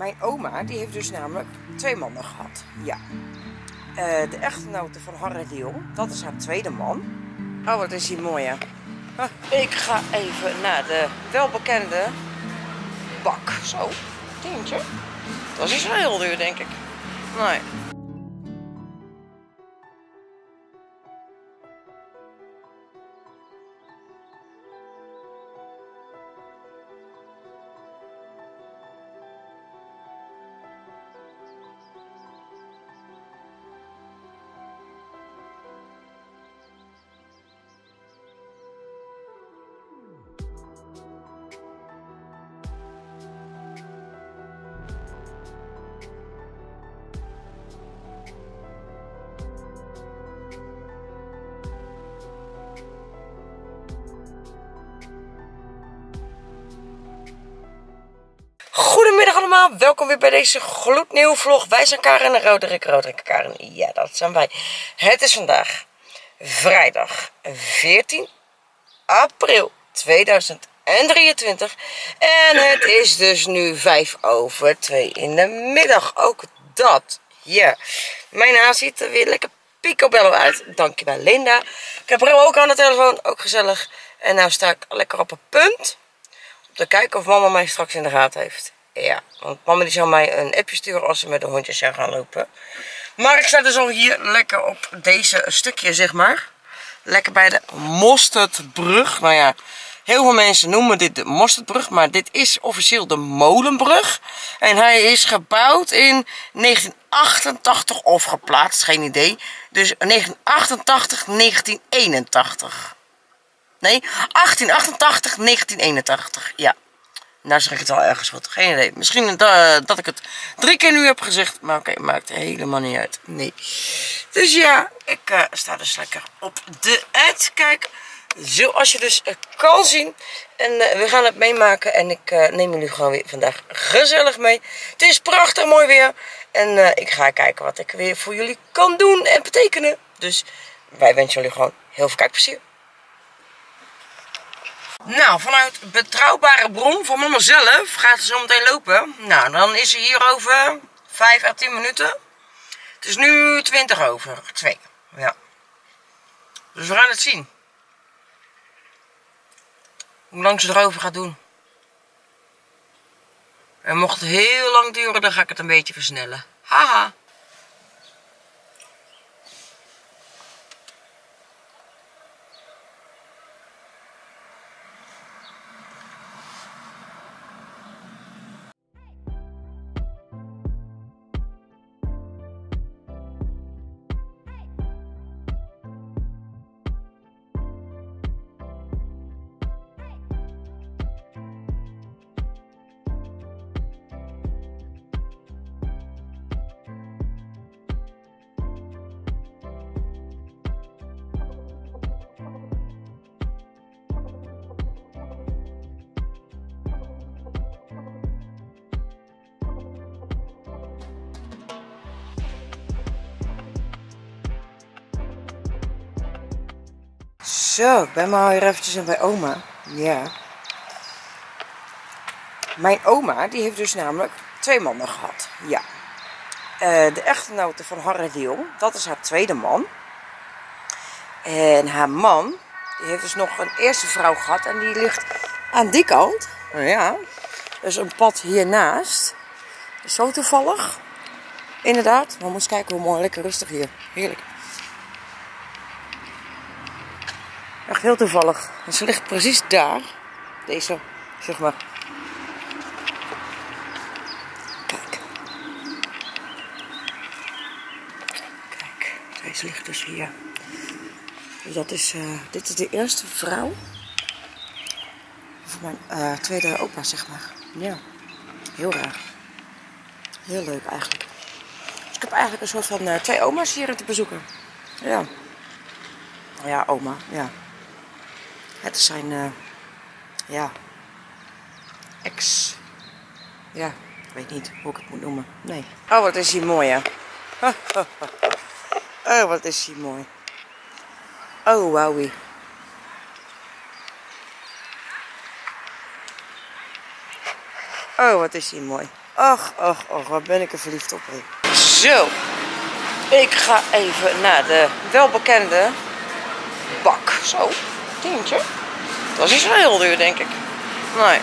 Mijn oma die heeft dus namelijk 2 mannen gehad. Ja. De echtgenote van Hariël, dat is haar tweede man. Oh, wat is die mooi, hè? Ik ga even naar de welbekende bak. Zo, tientje. Dat is heel duur, denk ik. Nee. Welkom weer bij deze gloednieuwe vlog. Wij zijn Karen en Roderick. Roderick en Karen, ja, dat zijn wij. Het is vandaag vrijdag 14 april 2023. En het is dus nu 2:05 in de middag. Ook dat, ja. Yeah. Mijn haar ziet er weer lekker picobello uit. Dankjewel, Linda. Ik heb Raul ook aan de telefoon, ook gezellig. En nou sta ik lekker op een punt. Om te kijken of mama mij straks in de gaten heeft. Ja, want mama die zal mij een appje sturen als ze met de hondjes zijn gaan lopen. Maar ik sta dus al hier lekker op deze stukje, zeg maar. Lekker bij de Mosterdbrug. Nou ja, heel veel mensen noemen dit de Mosterdbrug, maar dit is officieel de Molenbrug. En hij is gebouwd in 1988 of geplaatst, geen idee. Dus 1988, 1981. Nee, 1888, 1981, ja. Nou zeg ik het al ergens goed, geen idee. Misschien dat ik het 3 keer nu heb gezegd, maar oké, maakt helemaal niet uit. Nee. Dus ja, ik sta dus lekker op de ad. Kijk, zoals je dus kan zien. En we gaan het meemaken en ik neem jullie gewoon weer vandaag gezellig mee. Het is prachtig mooi weer en ik ga kijken wat ik weer voor jullie kan doen en betekenen. Dus wij wensen jullie gewoon heel veel kijkplezier. Nou, vanuit betrouwbare bron van mama zelf gaat ze zo meteen lopen. Nou, dan is ze hier over 5 à 10 minuten. Het is nu 2:20. Ja. Dus we gaan het zien. Hoe lang ze erover gaat doen. En mocht het heel lang duren, dan ga ik het een beetje versnellen. Haha. Zo, ik ben maar weer eventjes aan bij oma. Ja. Mijn oma, die heeft dus namelijk 2 mannen gehad. Ja. De echtgenote van Hariël, dat is haar tweede man. En haar man, die heeft dus nog een eerste vrouw gehad. En die ligt aan die kant. Ja. Dus een pad hiernaast. Zo toevallig. Inderdaad. Maar moet eens kijken hoe mooi, lekker rustig hier. Heerlijk. Echt heel toevallig. En ze ligt precies daar. Deze, zeg maar. Kijk. Kijk, deze ligt dus hier. Dus dat is, dit is de eerste vrouw. Van mijn tweede opa, zeg maar. Ja. Heel raar. Heel leuk eigenlijk. Dus ik heb eigenlijk een soort van 2 oma's hier te bezoeken. Ja. Nou ja, oma, ja. Het is zijn, ja, ex, ja, ik weet niet hoe ik het moet noemen, nee. Oh, wat is hij mooi, hè. Oh, wat is hij mooi. Oh, wowie. Oh, wat is hij mooi. Ach, ach, ach, wat ben ik er verliefd op. He. Zo, ik ga even naar de welbekende bak. Zo, tientje. Dat is niet zo heel duur, denk ik. Nee,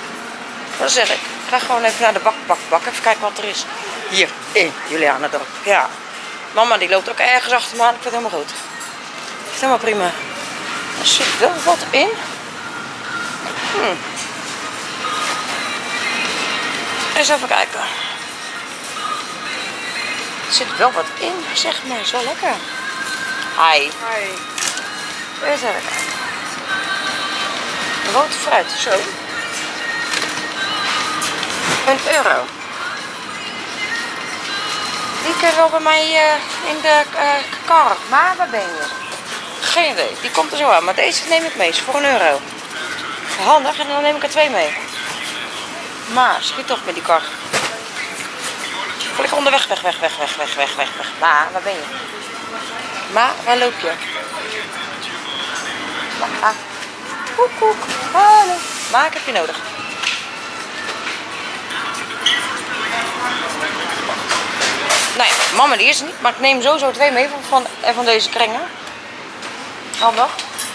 dat zeg ik. Ik ga gewoon even naar de bak. Even kijken wat er is. Hier, in Juliana-dorp. Ja. Mama die loopt ook ergens achter me aan. Ik vind het helemaal goed. Ik vind het helemaal prima. Er zit wel wat in. Eens even kijken. Er zit wel wat in, zeg maar. Zo lekker. Hi. Hi. Eens even kijken. Rood fruit, zo. €1. Die kan wel bij mij in de kar. Maar waar ben je? Geen idee. Die komt er zo aan. Maar deze neem ik mee. Is voor €1. Handig. En dan neem ik er 2 mee. Maar schiet toch met die kar. Wil ik onderweg weg. Maar waar ben je? Maar waar loop je? Maar. Koek, koek. Hallo. Maar ik heb je nodig. Nee, mama die is er niet, maar ik neem sowieso 2 mee van deze kringen. Handig.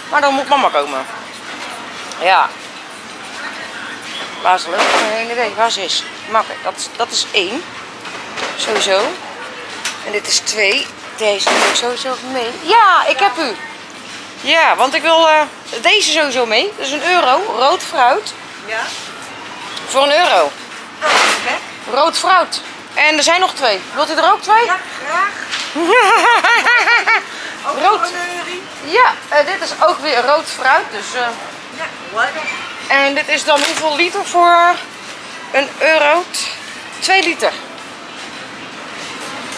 Maar dan moet mama komen. Ja. Waar ze loopt, geen idee waar ze is. Makkelijk, dat is 1. Sowieso. En dit is 2. Deze neem ik sowieso mee. Ja, ik heb u. Ja, want ik wil deze sowieso mee. Dat is €1. Rood fruit. Ja. Voor €1. Rood fruit. En er zijn nog 2. Wilt u er ook 2? Ja, graag. Rood. Ja, dit is ook weer rood fruit. Dus, ja, en dit is dan hoeveel liter voor €1? 2 liter.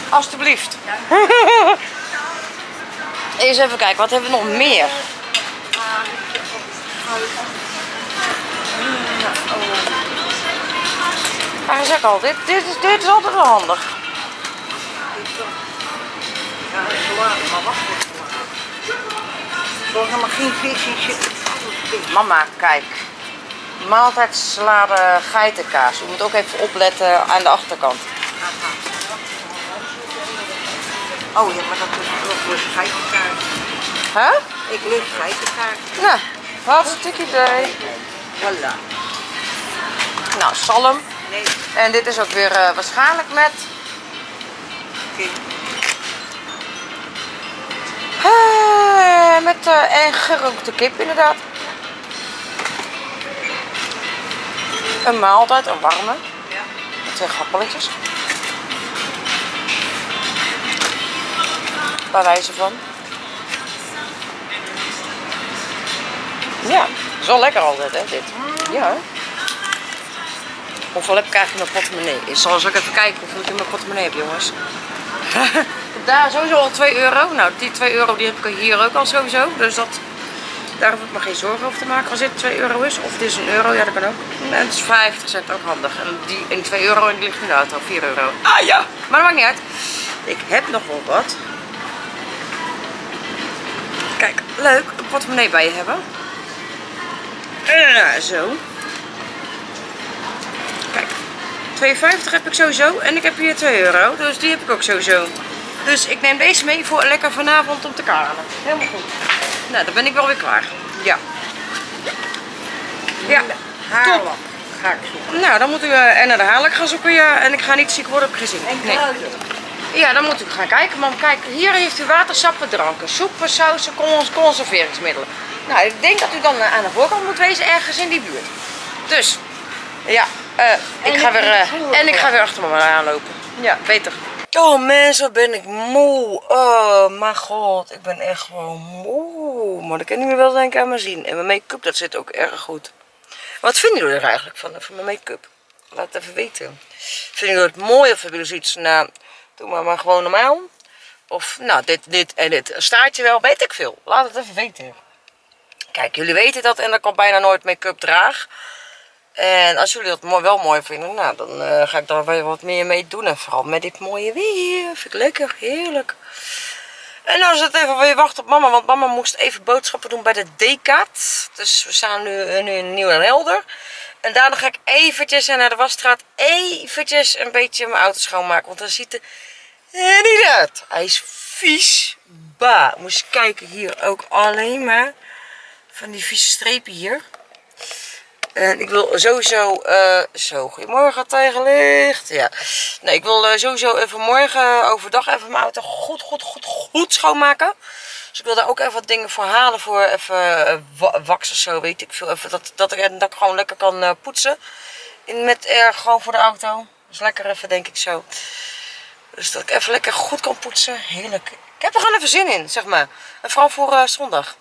Alsjeblieft. Ja. Eens even kijken, wat hebben we nog meer? Maar ik zeg al, dit is altijd wel handig. Ja, dat is salade, maar wacht even. Zorg er maar geen vis in zitten. Mama, kijk. Maaltijdsalade geitenkaas. U moet ook even opletten aan de achterkant. Oh ja, maar dat is nog een geitenkaas. Huh? Ik lust geitenkaas. Nou, wat een stukje idee. Voilà. Nou, zalm. Nee. En dit is ook weer waarschijnlijk met... Okay. Met en gerookte kip inderdaad. Een maaltijd, een warme. Ja. Met 2 happeletjes. Waar wijze van. Ja, dat is wel lekker altijd hè dit. Ja. Hoeveel heb ik eigenlijk in mijn portemonnee? Ik zal eens even kijken hoeveel ik in mijn portemonnee heb, jongens. Daar sowieso al €2. Nou, die €2 die heb ik hier ook al sowieso. Dus dat, daar hoef ik me geen zorgen over te maken als dit €2 is. Of dit is €1, ja dat kan ook. En het is 50 cent, ook handig. En die in €2 en die ligt in de auto, €4. Ah ja, maar dat maakt niet uit. Ik heb nog wel wat. Kijk, leuk, een portemonnee bij je hebben. Zo. 2,50 heb ik sowieso en ik heb hier €2, dus die heb ik ook sowieso. Dus ik neem deze mee voor lekker vanavond om te karen. Helemaal goed. Nou, dan ben ik wel weer klaar. Ja. Ja. Haarlak. Ga ik zoeken. Nou, dan moet u en naar de haarlak gaan zoeken, ja. En ik ga niet ziek worden, heb ik gezien. Nee. Ja, dan moet u gaan kijken. Mam, kijk, hier heeft u watersappen, dranken, soepen, sausen, conserveringsmiddelen. Nou, ik denk dat u dan aan de voorkant moet wezen, ergens in die buurt. Dus, ja. Ik ga weer achter mama aanlopen. Ja, beter. Oh mensen, ben ik moe. Oh mijn god, ik ben echt gewoon moe. Maar ik kan niet meer wel denken aan mijn zien. En mijn make-up, dat zit ook erg goed. Wat vinden jullie er eigenlijk van mijn make-up? Laat het even weten. Vinden jullie het mooi of hebben jullie zoiets? Nou, doe maar gewoon normaal. Of, nou, dit en dit. Staartje wel, weet ik veel. Laat het even weten. Kijk, jullie weten dat en dat ik al bijna nooit make-up draag. En als jullie dat wel mooi vinden, nou, dan ga ik daar weer wat meer mee doen. En vooral met dit mooie weer. Vind ik lekker, heerlijk. En dan is het even weer wachten op mama. Want mama moest even boodschappen doen bij de Decat. Dus we staan nu in Nieuw-Helder. En daarna ga ik eventjes naar de wasstraat eventjes een beetje mijn auto schoonmaken. Want dan ziet er niet uit. Hij is vies. Bah. Moest je kijken, hier ook alleen maar van die vieze strepen hier. En ik wil sowieso... zo, goedemorgen tegenlicht. Ja. Nee, ik wil sowieso even morgen overdag even mijn auto goed schoonmaken. Dus ik wil daar ook even wat dingen voor halen. Voor even wax of zo, weet ik veel. Even dat ik gewoon lekker kan poetsen. Met air gewoon voor de auto. Dus lekker even, denk ik zo. Dus dat ik even lekker goed kan poetsen. Heerlijk. Ik heb er gewoon even zin in, zeg maar. En vooral voor zondag.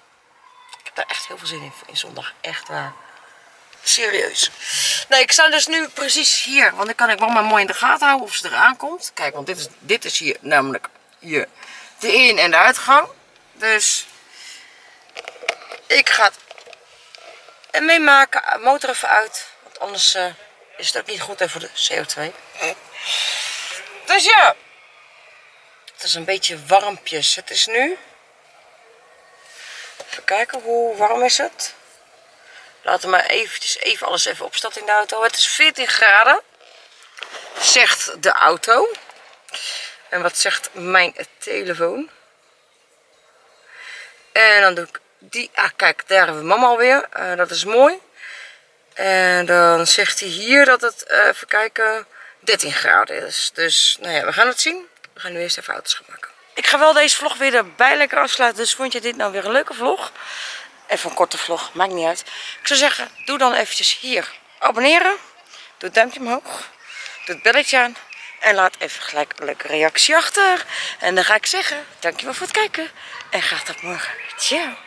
Ik heb daar echt heel veel zin in zondag. Echt waar. Serieus. Nee, ik sta dus nu precies hier. Want dan kan ik wel maar mooi in de gaten houden of ze eraan komt. Kijk, want dit is hier namelijk hier de in- en de uitgang. Dus ik ga het meemaken. Motor even uit. Want anders is het ook niet goed voor de CO2. Dus ja. Het is een beetje warmpjes. Het is nu. Even kijken, hoe warm is het? Laten we maar even alles even opstaan in de auto. Het is 14 graden. Zegt de auto. En wat zegt mijn telefoon? En dan doe ik die. Ah, kijk, daar hebben we mama alweer. Dat is mooi. En dan zegt hij hier dat het, even kijken, 13 graden is. Dus, nou ja, we gaan het zien. We gaan nu eerst even auto's gaan maken. Ik ga wel deze vlog weer erbij lekker afsluiten. Dus vond je dit nou weer een leuke vlog? Even een korte vlog, maakt niet uit. Ik zou zeggen, doe dan eventjes hier abonneren. Doe het duimpje omhoog. Doe het belletje aan. En laat even gelijk een leuke reactie achter. En dan ga ik zeggen, dankjewel voor het kijken. En graag tot morgen. Ciao.